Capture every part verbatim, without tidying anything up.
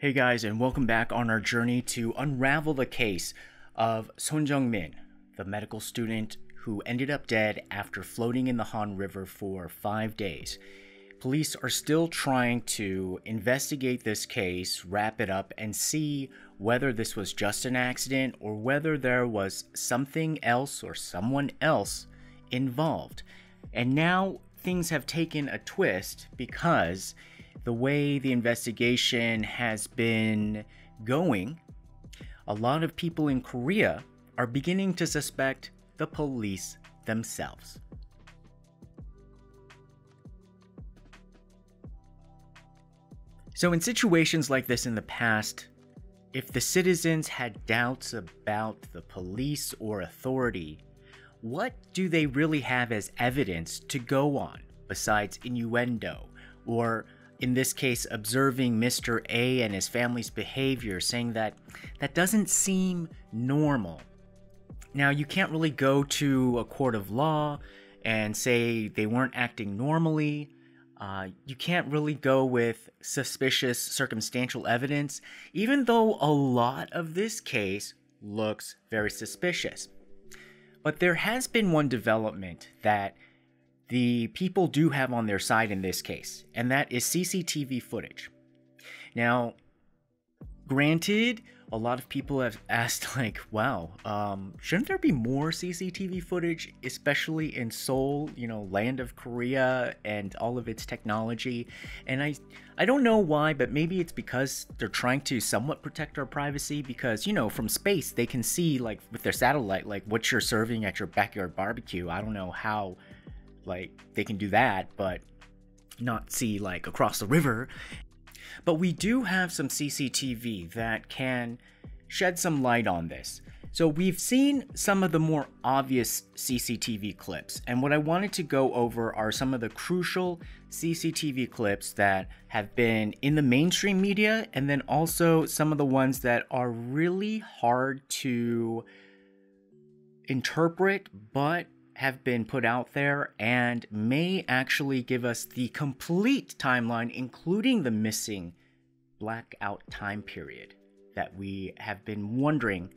Hey guys, and welcome back on our journey to unravel the case of Son Jung Min, the medical student who ended up dead after floating in the Han River for five days. Police are still trying to investigate this case, wrap it up, and see whether this was just an accident or whether there was something else or someone else involved. And now things have taken a twist because the way the investigation has been going, a lot of people in Korea are beginning to suspect the police themselves. So in situations like this in the past, if the citizens had doubts about the police or authority, what do they really have as evidence to go on besides innuendo or, in this case, observing Mister A and his family's behavior, saying that that doesn't seem normal. Now, you can't really go to a court of law and say they weren't acting normally. Uh, you can't really go with suspicious circumstantial evidence, even though a lot of this case looks very suspicious. But there has been one development that the people do have on their side in this case, and that is C C T V footage. Now, granted, a lot of people have asked, like, wow, um, shouldn't there be more C C T V footage, especially in Seoul, you know, land of Korea and all of its technology? And I, I don't know why, but maybe it's because they're trying to somewhat protect our privacy because, you know, from space, they can see, like, with their satellite, like, what you're serving at your backyard barbecue. I don't know how, like, they can do that, but not see, like, across the river. But we do have some C C T V that can shed some light on this. So we've seen some of the more obvious C C T V clips, and what I wanted to go over are some of the crucial C C T V clips that have been in the mainstream media, and then also some of the ones that are really hard to interpret, but have been put out there and may actually give us the complete timeline, including the missing blackout time period that we have been wondering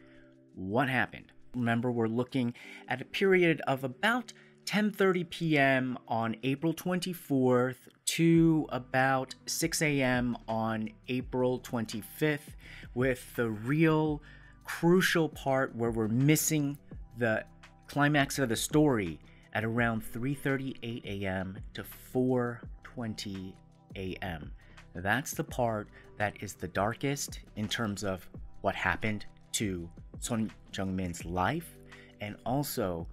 what happened. Remember, we're looking at a period of about ten thirty p m on April twenty-fourth to about six a m on April twenty-fifth, with the real crucial part where we're missing the climax of the story at around three thirty-eight a m to four twenty a m That's the part that is the darkest in terms of what happened to Son Jung Min's life, and also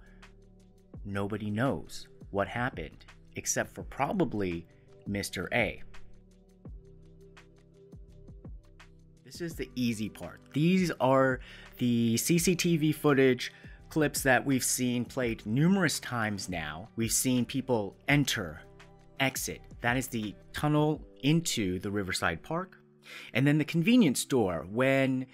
nobody knows what happened except for probably Mister A. This is the easy part. These are the C C T V footage clips that we've seen played numerous times now. We've seen people enter, exit. That is the tunnel into the Riverside Park. And then the convenience store when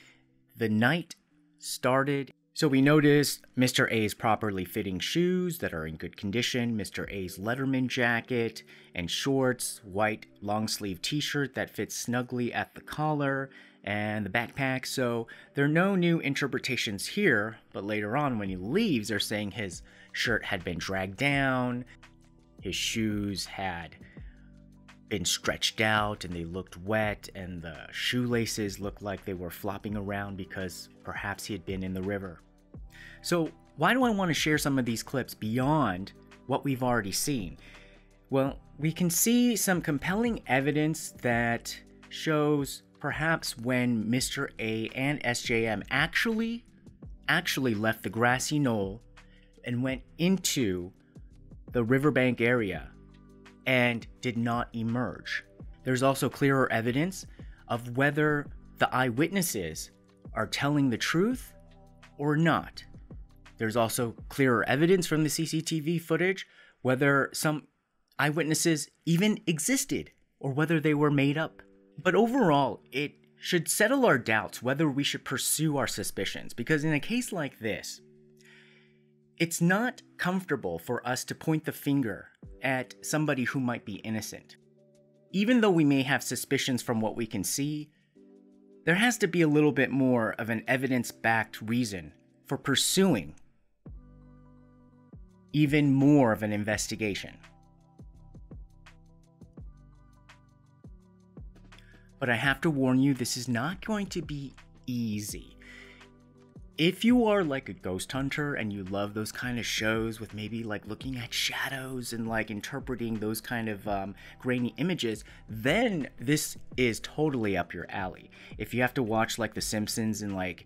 the night started. So we noticed Mister A's properly fitting shoes that are in good condition, Mister A's Letterman jacket and shorts, white long sleeve t-shirt that fits snugly at the collar, and the backpack. So there are no new interpretations here, but later on when he leaves, they're saying his shirt had been dragged down, his shoes had been stretched out and they looked wet, and the shoelaces looked like they were flopping around because perhaps he had been in the river. So why do I want to share some of these clips beyond what we've already seen? Well, we can see some compelling evidence that shows perhaps when Mister A and S J M actually, actually left the grassy knoll and went into the riverbank area and did not emerge. There's also clearer evidence of whether the eyewitnesses are telling the truth or not. There's also clearer evidence from the C C T V footage whether some eyewitnesses even existed or whether they were made up. But overall, it should settle our doubts whether we should pursue our suspicions, because in a case like this, it's not comfortable for us to point the finger at somebody who might be innocent. Even though we may have suspicions from what we can see, There has to be a little bit more of an evidence-backed reason for pursuing even more of an investigation. But I have to warn you, this is not going to be easy. If you are like a ghost hunter and you love those kind of shows with maybe like looking at shadows and like interpreting those kind of um, grainy images, then this is totally up your alley. If you have to watch like The Simpsons in like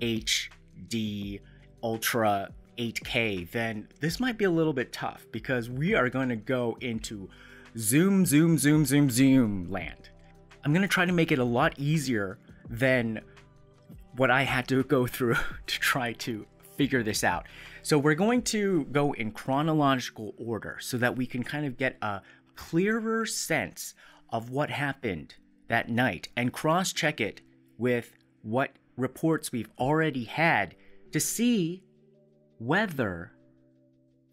H D, Ultra, eight K, then this might be a little bit tough because we are going to go into zoom, zoom, zoom, zoom, zoom land. I'm going to try to make it a lot easier than what I had to go through to try to figure this out. So we're going to go in chronological order so that we can kind of get a clearer sense of what happened that night and cross-check it with what reports we've already had to see whether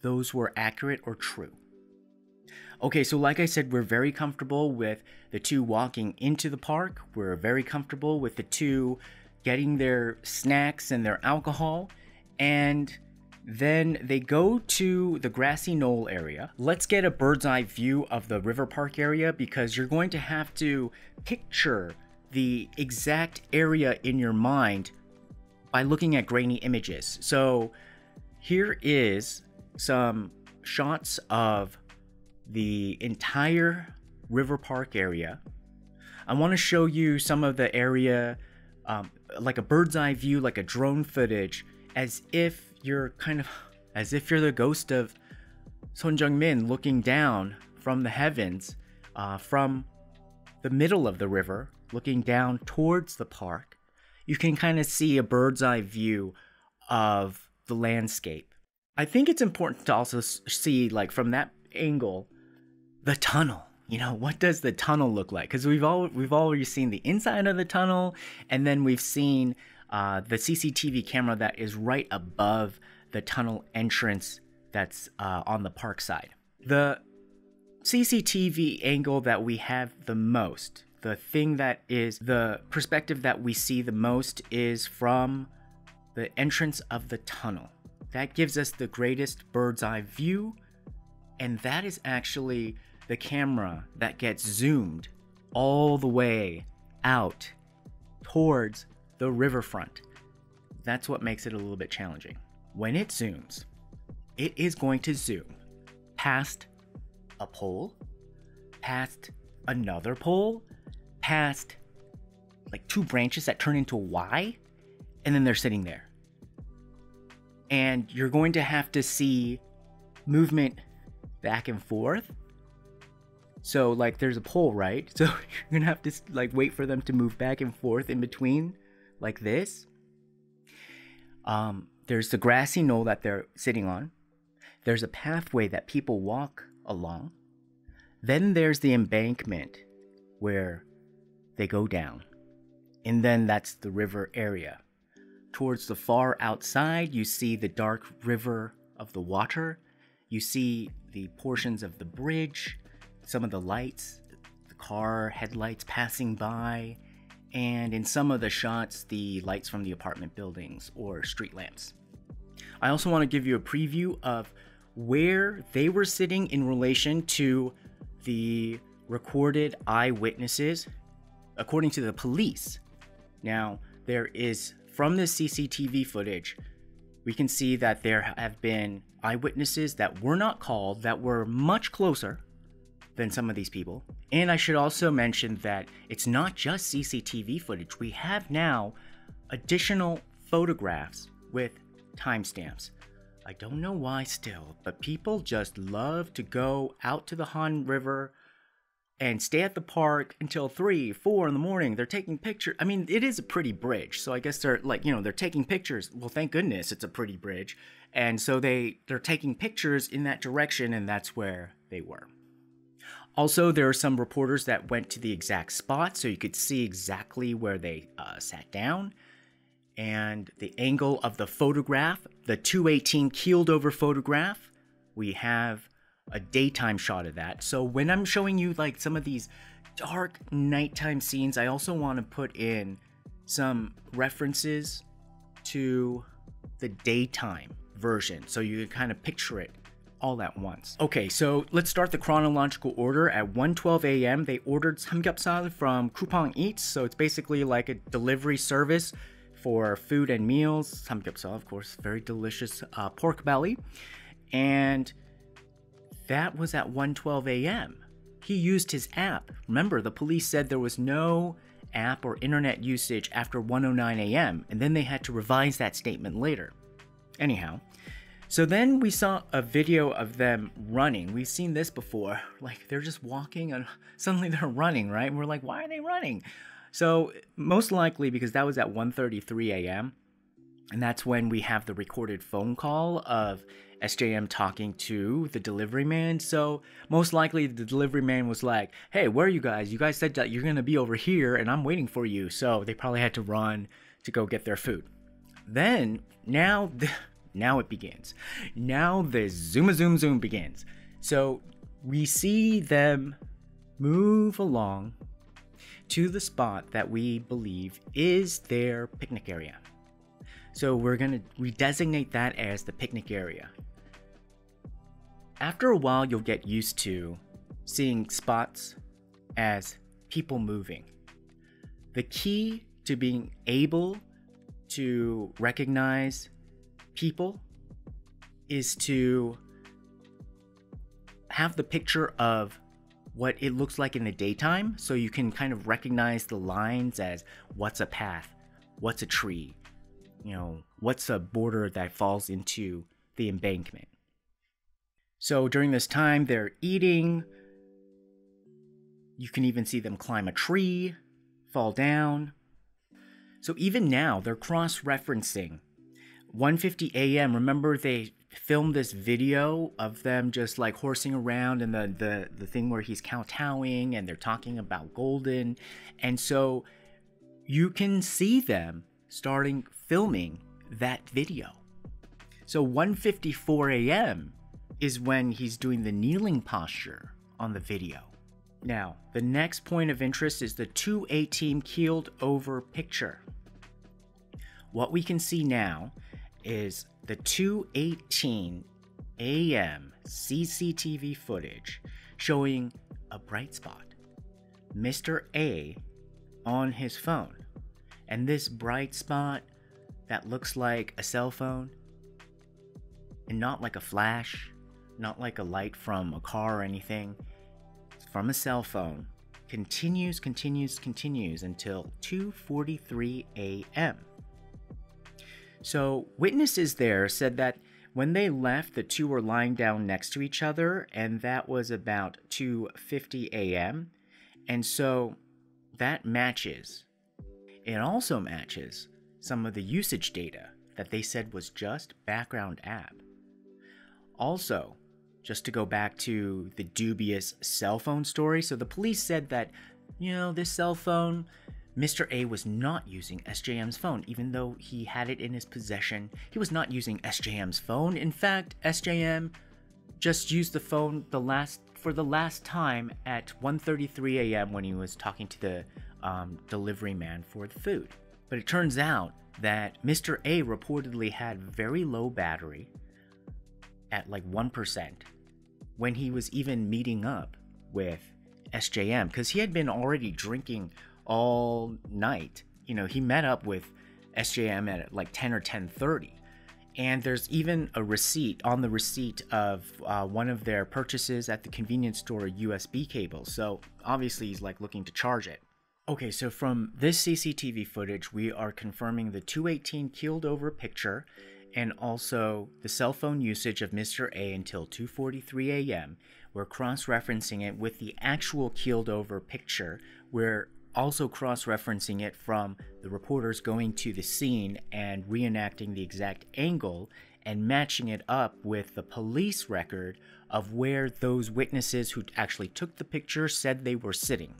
those were accurate or true. Okay, so like I said, we're very comfortable with the two walking into the park. We're very comfortable with the two getting their snacks and their alcohol, and then they go to the grassy knoll area. Let's get a bird's eye view of the river park area because you're going to have to picture the exact area in your mind by looking at grainy images. So here is some shots of the entire river park area. I want to show you some of the area um, like a bird's eye view, like a drone footage, as if you're kind of as if you're the ghost of Son Jung Min looking down from the heavens, uh, from the middle of the river, looking down towards the park. You can kind of see a bird's eye view of the landscape. I think it's important to also see, like, from that angle, the tunnel. You know, what does the tunnel look like? Because we've all we've already seen the inside of the tunnel, and then we've seen uh, the C C T V camera that is right above the tunnel entrance that's uh, on the park side. The C C T V angle that we have the most, the thing that is the perspective that we see the most, is from the entrance of the tunnel. That gives us the greatest bird's eye view, and that is actually the camera that gets zoomed all the way out towards the riverfront. That's what makes it a little bit challenging. When it zooms, it is going to zoom past a pole, past another pole, past like two branches that turn into a Y, and then they're sitting there. And you're going to have to see movement back and forth. So like there's a pole, right? So you're gonna have to like wait for them to move back and forth in between, like this. Um, there's the grassy knoll that they're sitting on. There's a pathway that people walk along. Then there's the embankment where they go down. And then that's the river area. Towards the far outside, you see the dark river of the water. You see the portions of the bridge, some of the lights, the car headlights passing by, and in some of the shots, the lights from the apartment buildings or street lamps. I also want to give you a preview of where they were sitting in relation to the recorded eyewitnesses, according to the police. Now, there is, from this C C T V footage, we can see that there have been eyewitnesses that were not called, that were much closer than some of these people. And I should also mention that it's not just C C T V footage. We have now additional photographs with timestamps. I don't know why still, but people just love to go out to the Han River and stay at the park until three, four in the morning. They're taking pictures. I mean, it is a pretty bridge. So I guess they're like, you know, they're taking pictures. Well, thank goodness it's a pretty bridge. And so they, they're taking pictures in that direction, and that's where they were. Also, there are some reporters that went to the exact spot, so you could see exactly where they uh, sat down. And the angle of the photograph, the two eighteen keeled over photograph, we have a daytime shot of that. So when I'm showing you like some of these dark nighttime scenes, I also want to put in some references to the daytime version, so you can kind of picture it all at once. Okay, so let's start the chronological order. At one twelve a m, they ordered samgyeopsal from Coupang Eats, so it's basically like a delivery service for food and meals. Samgyeopsal, of course, very delicious uh, pork belly. And that was at one twelve a m He used his app. Remember, the police said there was no app or internet usage after one oh nine a m, and then they had to revise that statement later. Anyhow, so then we saw a video of them running. We've seen this before. Like, they're just walking and suddenly they're running, right? And we're like, why are they running? So most likely because that was at one thirty-three a m and that's when we have the recorded phone call of S J M talking to the delivery man. So most likely the delivery man was like, hey, where are you guys? You guys said that you're going to be over here and I'm waiting for you. So they probably had to run to go get their food. Then now, now it begins. Now the zoom, zoom, zoom begins. So we see them move along to the spot that we believe is their picnic area. So we're going to redesignate that as the picnic area. After a while, you'll get used to seeing spots as people moving. The key to being able to recognize people is to have the picture of what it looks like in the daytime, so you can kind of recognize the lines as what's a path, what's a tree, you know, what's a border that falls into the embankment. So during this time, they're eating. You can even see them climb a tree, fall down. So even now, they're cross-referencing. one fifty a m, remember they filmed this video of them just like horsing around, and the, the, the thing where he's kowtowing and they're talking about Golden. And so you can see them starting filming that video. So one fifty-four a m is when he's doing the kneeling posture on the video. Now, the next point of interest is the two A team keeled over picture. What we can see now is the two eighteen a m C C T V footage showing a bright spot, Mister A on his phone. And this bright spot that looks like a cell phone, and not like a flash, not like a light from a car or anything, it's from a cell phone, continues, continues, continues until two forty-three a m So witnesses there said that when they left, the two were lying down next to each other, and that was about two fifty a m And so that matches. It also matches some of the usage data that they said was just background app. Also, just to go back to the dubious cell phone story, so the police said that, you know, this cell phone, Mister A was not using S J M's phone, even though he had it in his possession. He was not using S J M's phone. In fact, S J M just used the phone the last for the last time at one thirty-three a m when he was talking to the Um, delivery man for the food. But it turns out that Mister A reportedly had very low battery at like one percent when he was even meeting up with S J M, because he had been already drinking all night. You know, he met up with S J M at like ten or ten thirty, and there's even a receipt on the receipt of uh, one of their purchases at the convenience store, U S B cable. So obviously he's like looking to charge it. Okay, so from this C C T V footage, we are confirming the two eighteen keeled over picture and also the cell phone usage of Mister A until two forty-three a m We're cross-referencing it with the actual keeled over picture. We're also cross-referencing it from the reporters going to the scene and reenacting the exact angle and matching it up with the police record of where those witnesses who actually took the picture said they were sitting.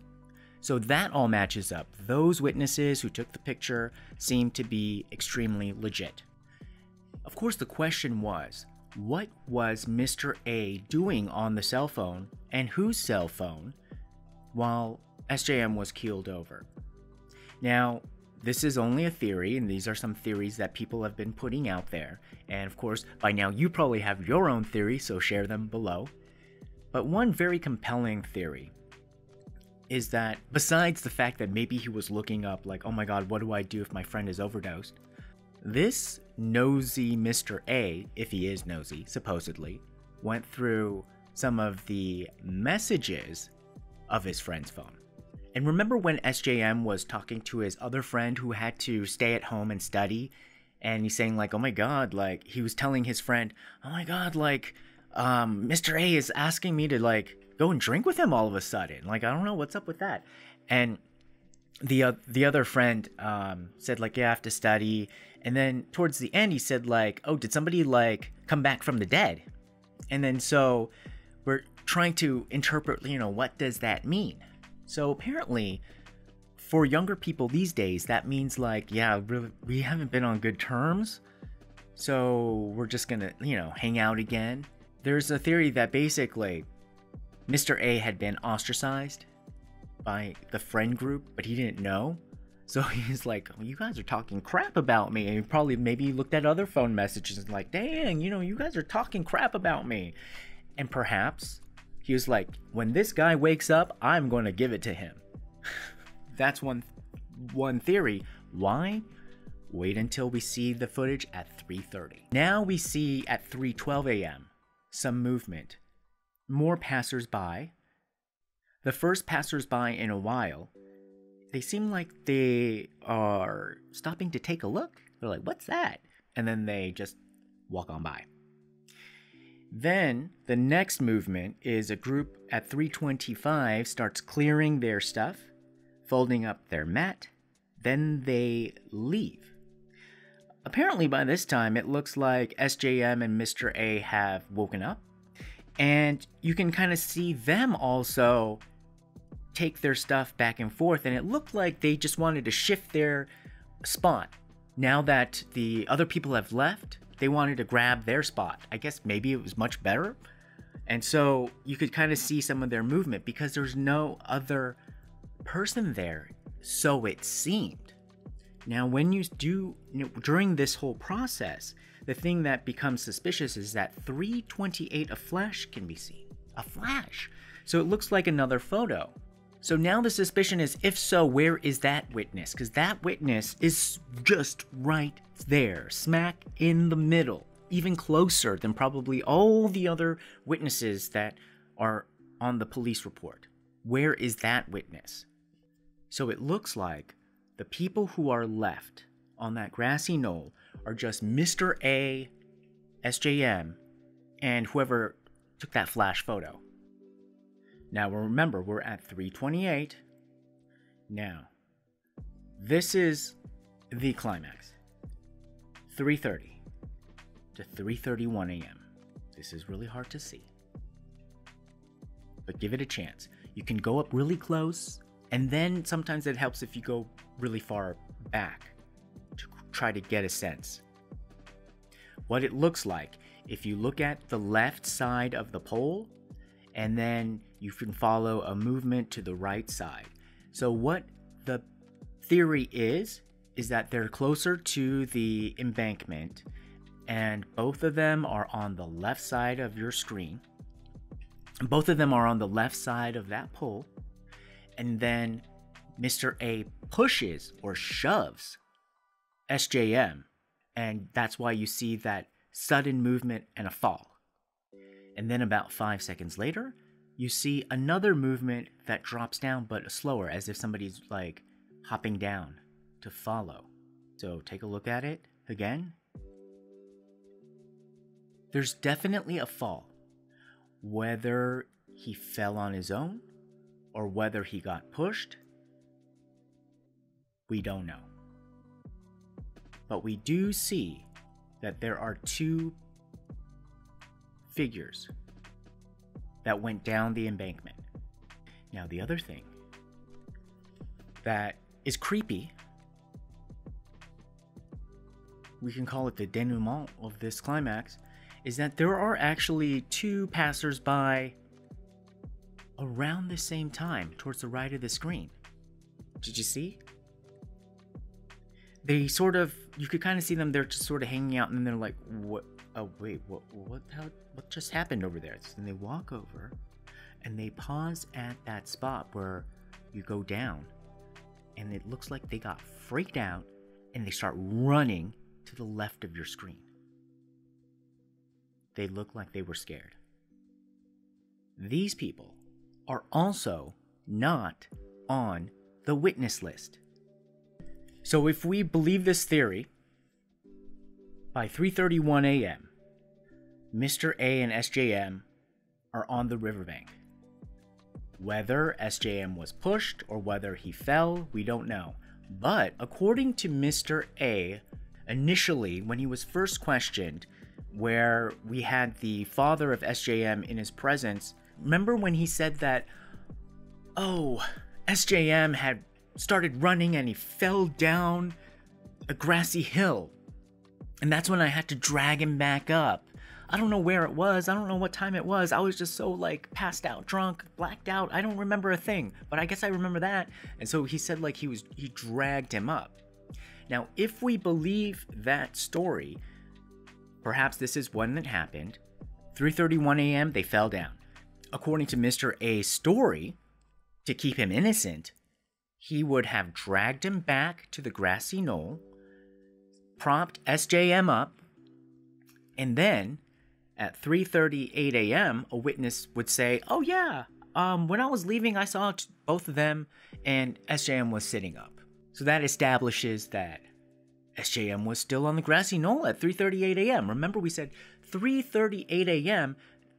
So that all matches up. Those witnesses who took the picture seem to be extremely legit. Of course, the question was, what was Mister A doing on the cell phone, and whose cell phone, while S J M was keeled over? Now, This is only a theory, and these are some theories that people have been putting out there. And of course, by now you probably have your own theory, so share them below. But one very compelling theory is that, besides the fact that maybe he was looking up like, oh my god, what do I do if my friend is overdosed? This nosy Mister A, if he is nosy, supposedly, went through some of the messages of his friend's phone. And remember when S J M was talking to his other friend who had to stay at home and study, and he's saying like, oh my god, like, he was telling his friend, oh my god, like, um, Mister A is asking me to like go and drink with him all of a sudden. Like, I don't know what's up with that. And the, uh, the other friend um, said like, yeah, I have to study. And then towards the end, he said like, oh, did somebody like come back from the dead? And then so we're trying to interpret, you know, what does that mean? So apparently, for younger people these days, that means like, yeah, we haven't been on good terms, so we're just gonna, you know, hang out again. There's a theory that basically Mister A had been ostracized by the friend group, but he didn't know. So he's like, oh, you guys are talking crap about me. And he probably maybe looked at other phone messages and like, dang, you know, you guys are talking crap about me. And perhaps he was like, when this guy wakes up, I'm going to give it to him. That's one one theory. Why? Wait until we see the footage at three thirty. Now we see at three twelve a m some movement. More passersby. The first passersby in a while. They seem like they are stopping to take a look. They're like, what's that? And then they just walk on by. Then the next movement is a group at three twenty-five starts clearing their stuff, folding up their mat, then they leave. Apparently by this time it looks like S J M and Mister A have woken up, and you can kind of see them also take their stuff back and forth, and it looked like they just wanted to shift their spot. Now that the other people have left, they wanted to grab their spot. I guess maybe it was much better. And so you could kind of see some of their movement because there's no other person there, so it seemed. Now, when you do, you know, during this whole process, the thing that becomes suspicious is that three twenty-eight, a flash can be seen. A flash. So it looks like another photo. So now the suspicion is, if so, where is that witness? Because that witness is just right there, smack in the middle, even closer than probably all the other witnesses that are on the police report. Where is that witness? So it looks like the people who are left on that grassy knoll are just Mister A, S J M, and whoever took that flash photo. Now remember, we're at three twenty-eight. Now, this is the climax. three thirty to three thirty-one a m This is really hard to see, but give it a chance. You can go up really close, and then sometimes it helps if you go really far back to try to get a sense. What it looks like, if you look at the left side of the pole, and then you can follow a movement to the right side. So what the theory is, is that they're closer to the embankment, and both of them are on the left side of your screen. Both of them are on the left side of that pole, and then Mister A pushes or shoves S J M, and that's why you see that sudden movement and a fall. And then about five seconds later, you see another movement that drops down, but slower, as if somebody's like hopping down to follow. So take a look at it again. There's definitely a fall. Whether he fell on his own or whether he got pushed, we don't know. But we do see that there are two figures that went down the embankment. Now, the other thing that is creepy, we can call it the denouement of this climax, is that there are actually two passersby around the same time towards the right of the screen. Did you see? they sort of, you could kind of see them, they're just sort of hanging out, and then they're like, what, oh wait, what, what, how, what just happened over there? So then they walk over, and they pause at that spot where you go down, and it looks like they got freaked out, and they start running to the left of your screen. They look like they were scared. These people are also not on the witness list. So if we believe this theory, by three thirty-one a m, Mister A and S J M are on the riverbank. Whether S J M was pushed or whether he fell, we don't know. But according to Mister A, initially when he was first questioned, where we had the father of S J M in his presence, remember when he said that, oh, S J M had started running and he fell down a grassy hill, and that's when I had to drag him back up. I don't know where it was, I don't know what time it was, I was just so like passed out, drunk, blacked out, I don't remember a thing, but I guess I remember that. And so he said like he was, he dragged him up. Now if we believe that story, perhaps this is one that happened. three thirty-one a m they fell down. According to Mister A's story, to keep him innocent, he would have dragged him back to the grassy knoll, propped S J M up, and then at three thirty-eight a m, a witness would say, oh yeah, um, when I was leaving, I saw both of them, and S J M was sitting up. So that establishes that S J M was still on the grassy knoll at three thirty-eight a m Remember we said three thirty-eight a m,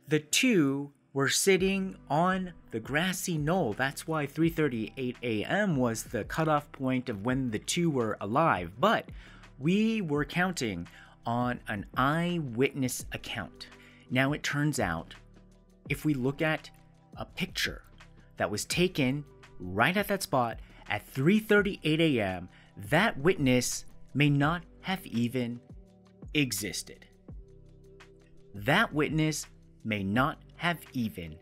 the two were sitting on the grassy knoll. That's why three thirty-eight a m was the cutoff point of when the two were alive. But we were counting on an eyewitness account. Now it turns out, if we look at a picture that was taken right at that spot at three thirty-eight a m, that witness may not have even existed. That witness may not have even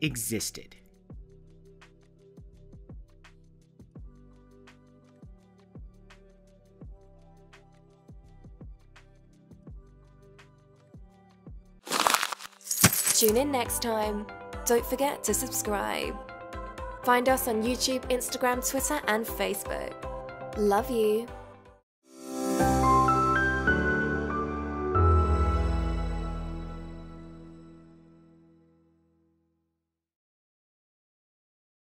existed. Tune in next time. Don't forget to subscribe. Find us on YouTube, Instagram, Twitter, and Facebook. Love you.